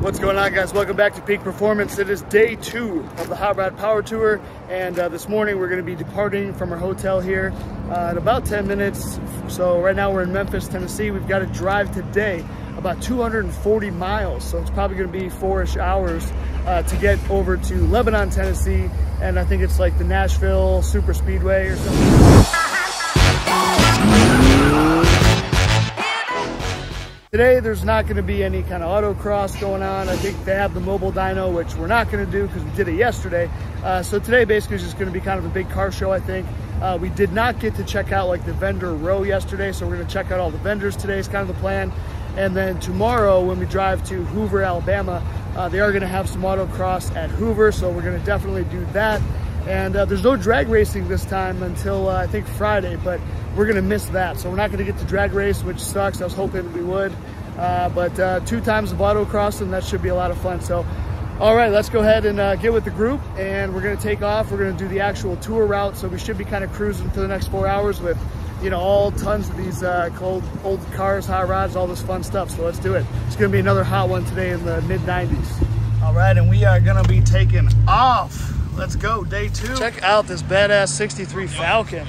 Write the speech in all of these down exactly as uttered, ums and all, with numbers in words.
What's going on, guys? Welcome back to Peak Performance. It is day two of the Hot Rod Power Tour, and uh, this morning we're going to be departing from our hotel here uh, in about ten minutes. So right now we're in Memphis, Tennessee. We've got to drive today about two hundred forty miles, so it's probably going to be four-ish hours uh, to get over to Lebanon, Tennessee, and I think it's like the Nashville Super Speedway or something. Today, there's not going to be any kind of autocross going on. I think they have the mobile dyno, which we're not going to do because we did it yesterday. Uh, so today basically is just going to be kind of a big car show, I think. Uh, we did not get to check out like the vendor row yesterday, so we're going to check out all the vendors today is kind of the plan. And then tomorrow when we drive to Hoover, Alabama, uh, they are going to have some autocross at Hoover, so we're going to definitely do that. And uh, there's no drag racing this time until uh, I think Friday, but we're gonna miss that. So we're not gonna get to drag race, which sucks. I was hoping we would, uh, but uh, two times of autocross, and that should be a lot of fun. So, all right, let's go ahead and uh, get with the group, and we're gonna take off. We're gonna do the actual tour route. So we should be kind of cruising for the next four hours with, you know, all tons of these uh, old, old cars, hot rods, all this fun stuff. So let's do it. It's gonna be another hot one today in the mid nineties. All right, and we are gonna be taking off. Let's go, day two. Check out this badass sixty-three Falcon.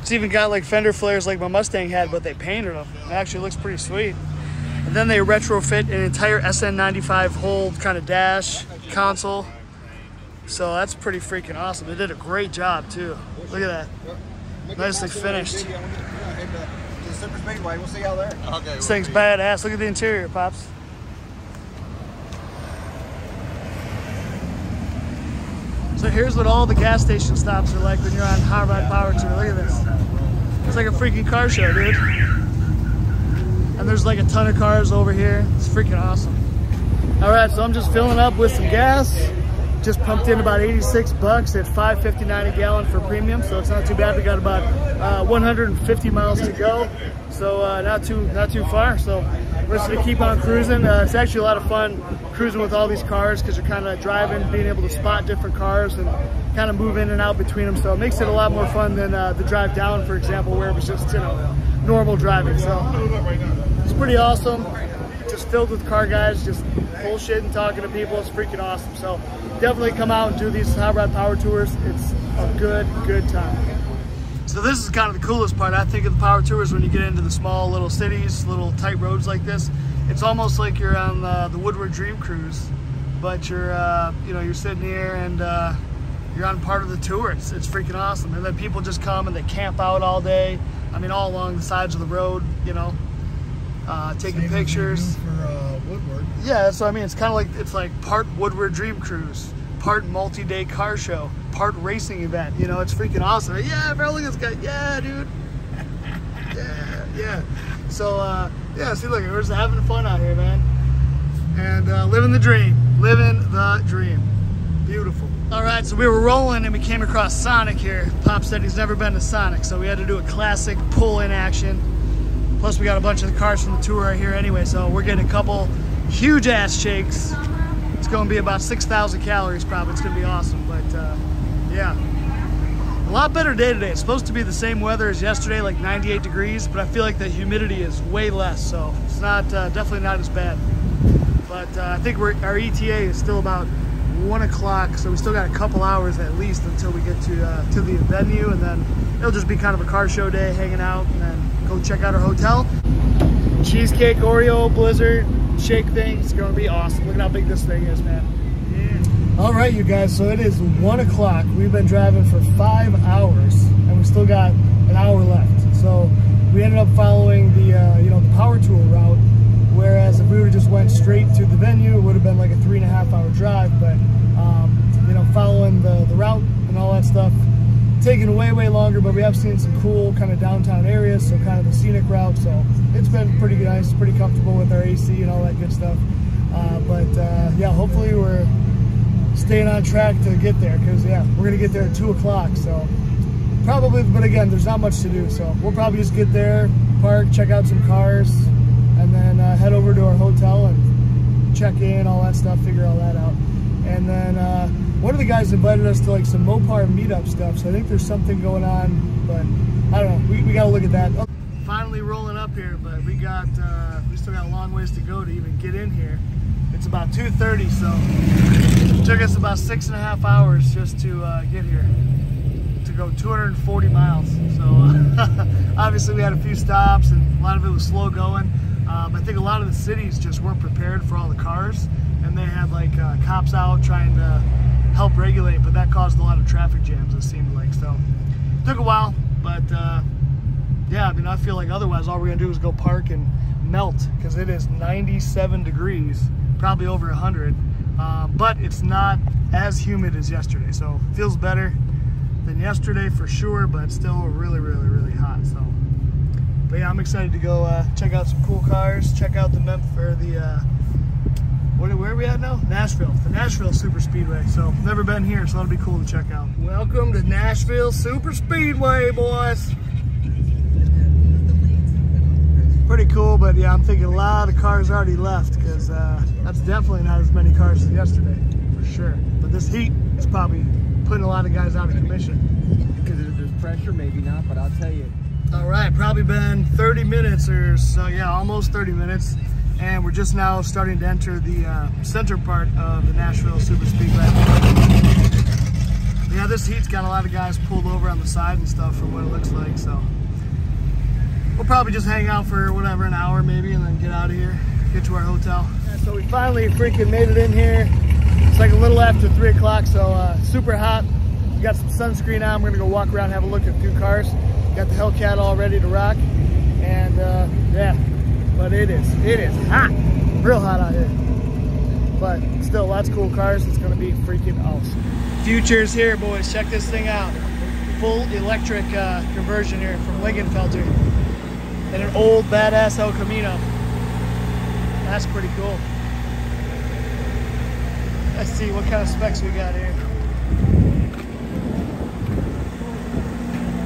It's even got like fender flares like my Mustang had, but they painted them. It actually looks pretty sweet. And then they retrofit an entire S N ninety-five whole kind of dash console. So that's pretty freaking awesome. They did a great job too. Look at that. Nicely finished. This thing's badass. Look at the interior, Pops. So here's what all the gas station stops are like when you're on Hot Rod Power Tour. Look at this. It's like a freaking car show, dude. And there's like a ton of cars over here. It's freaking awesome. All right, so I'm just filling up with some gas. Just pumped in about eighty-six bucks at five fifty-nine a gallon for premium, so it's not too bad. We got about uh, one hundred fifty miles to go, so uh, not too not too far. So we're just gonna keep on cruising. Uh, it's actually a lot of fun cruising with all these cars because you're kind of driving, being able to spot different cars and kind of move in and out between them. So it makes it a lot more fun than uh, the drive down, for example, where it was just, you know, normal driving. So it's pretty awesome. Just filled with car guys, just bullshit and talking to people. It's freaking awesome. So definitely come out and do these Hot Rod Power Tours. It's a good, good time. So this is kind of the coolest part, I think, of the power tours when you get into the small little cities, little tight roads like this. It's almost like you're on uh, the Woodward Dream Cruise, but you're, uh, you know, you're sitting here and uh, you're on part of the tour. It's, it's freaking awesome. And then people just come and they camp out all day. I mean, all along the sides of the road, you know, uh, taking Same pictures. For, uh, Woodward. Yeah, so I mean, it's kind of like, it's like part Woodward Dream Cruise, part multi-day car show, part racing event. You know, it's freaking awesome. Yeah, bro, look at this guy. Yeah, dude. Yeah, yeah. So, uh, yeah, see, look, we're just having fun out here, man. And uh, living the dream. Living the dream. Beautiful. All right, so we were rolling and we came across Sonic here. Pop said he's never been to Sonic, so we had to do a classic pull-in action. Plus, we got a bunch of the cars from the tour right here anyway, so we're getting a couple huge-ass shakes. It's going to be about six thousand calories probably. It's going to be awesome, but uh, yeah. A lot better day today. It's supposed to be the same weather as yesterday, like ninety-eight degrees, but I feel like the humidity is way less, so it's not uh, definitely not as bad. But uh, I think we're, our E T A is still about one o'clock, so we still got a couple hours at least until we get to, uh, to the venue, and then it'll just be kind of a car show day, hanging out, and then go check out our hotel. Cheesecake, Oreo, Blizzard, shake thing. It's gonna be awesome. Look at how big this thing is, man. Yeah. All right, you guys, so it is one o'clock. We've been driving for five hours and we still got an hour left. So we ended up following the, uh, you know, the power tour route. Whereas if we would have just went straight to the venue, it would have been like a three and a half hour drive. But, um, you know, following the, the route and all that stuff, taking way, way longer, but we have seen some cool kind of downtown areas, so kind of the scenic route. So it's been pretty nice, pretty comfortable with our A C and all that good stuff. Uh, but uh, yeah, hopefully we're staying on track to get there, because yeah, we're gonna get there at two o'clock. So probably, but again, there's not much to do. So we'll probably just get there, park, check out some cars, and then uh, head over to our hotel and check in, all that stuff, figure all that out. And then uh, one of the guys invited us to like some Mopar meetup stuff, so I think there's something going on, but I don't know. We, we gotta look at that. Finally rolling up here, but we got uh, we still got a long ways to go to even get in here. It's about two thirty, so it took us about six and a half hours just to uh, get here, to go two hundred forty miles. So uh, obviously we had a few stops and a lot of it was slow going. Um, I think a lot of the cities just weren't prepared for all the cars, and they had like uh, cops out trying to help regulate, but that caused a lot of traffic jams, it seemed like. So it took a while, but uh, yeah, I mean, I feel like otherwise all we're gonna do is go park and melt, because it is ninety-seven degrees, probably over one hundred, uh, but it's not as humid as yesterday, so it feels better than yesterday for sure, but still really, really, really hot. So, but yeah, I'm excited to go uh, check out some cool cars, check out the Memphis, or the uh, where are we at now? Nashville, the Nashville Super Speedway. So never been here, so that'll be cool to check out. Welcome to Nashville Super Speedway, boys. Pretty cool, but yeah, I'm thinking a lot of cars already left, because uh, that's definitely not as many cars as yesterday, for sure. But this heat is probably putting a lot of guys out of commission. Because there's pressure, maybe not, but I'll tell you. All right, probably been thirty minutes or so, yeah, almost thirty minutes. And we're just now starting to enter the uh, center part of the Nashville Super Speedway. Yeah, this heat's got a lot of guys pulled over on the side and stuff from what it looks like, so. We'll probably just hang out for whatever, an hour maybe, and then get out of here, get to our hotel. Yeah, so we finally freaking made it in here. It's like a little after three o'clock, so uh, super hot. We got some sunscreen on. We're gonna go walk around and have a look at a few cars. Got the Hellcat all ready to rock, and uh, yeah. But it is, it is hot, real hot out here. But still, lots of cool cars. It's gonna be freaking awesome. Future's here, boys. Check this thing out. Full electric uh, conversion here from Ligenfelter, and an old badass El Camino. That's pretty cool. Let's see what kind of specs we got here.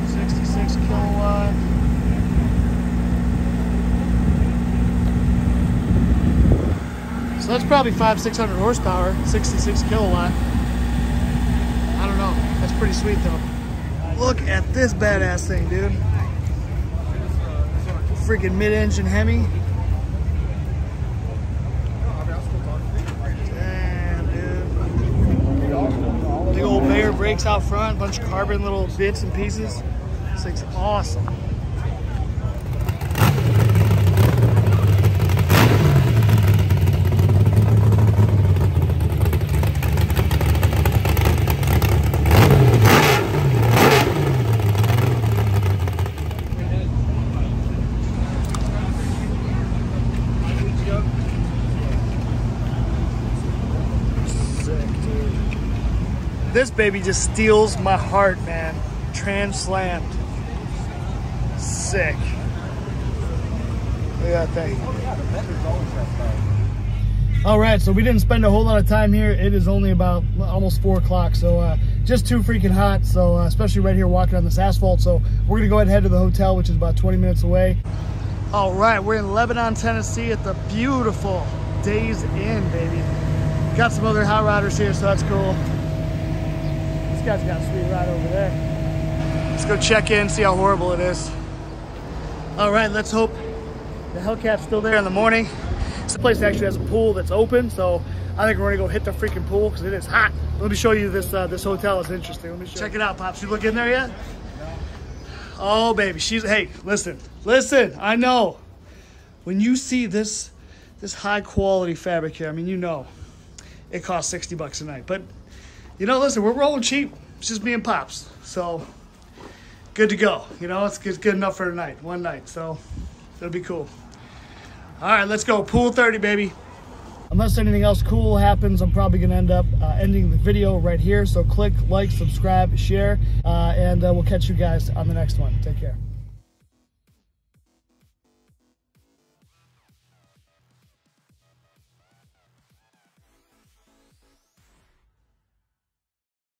sixty-six kilowatt. So that's probably five, six hundred horsepower, sixty-six kilowatt. I don't know. That's pretty sweet though. Look at this badass thing, dude. Freaking mid-engine Hemi. Damn, dude. Big old Bayer brakes out front, bunch of carbon little bits and pieces. This thing's awesome. This baby just steals my heart, man. Trans slammed. Sick. Look at that thing. All right, so we didn't spend a whole lot of time here. It is only about almost four o'clock, so uh, just too freaking hot. So uh, especially right here walking on this asphalt. So we're gonna go ahead and head to the hotel, which is about twenty minutes away. All right, we're in Lebanon, Tennessee at the beautiful Days Inn, baby. Got some other hot rodders here, so that's cool. This guy's got a sweet ride over there. Let's go check in, see how horrible it is. All right, let's hope the Hellcat's still there in the morning. This place actually has a pool that's open, so I think we're gonna go hit the freaking pool because it is hot. Let me show you this uh, this hotel is interesting. Let me show check you. it out, Pops. You look in there yet? Oh, baby, she's, hey, listen, listen, I know. When you see this, this high quality fabric here, I mean, you know, it costs sixty bucks a night, but you know, listen, we're rolling cheap. It's just me and Pops. So, good to go. You know, it's, it's good enough for tonight, one night. So, it'll be cool. All right, let's go. Pool thirty, baby. Unless anything else cool happens, I'm probably going to end up uh, ending the video right here. So, click, like, subscribe, share, uh, and uh, we'll catch you guys on the next one. Take care.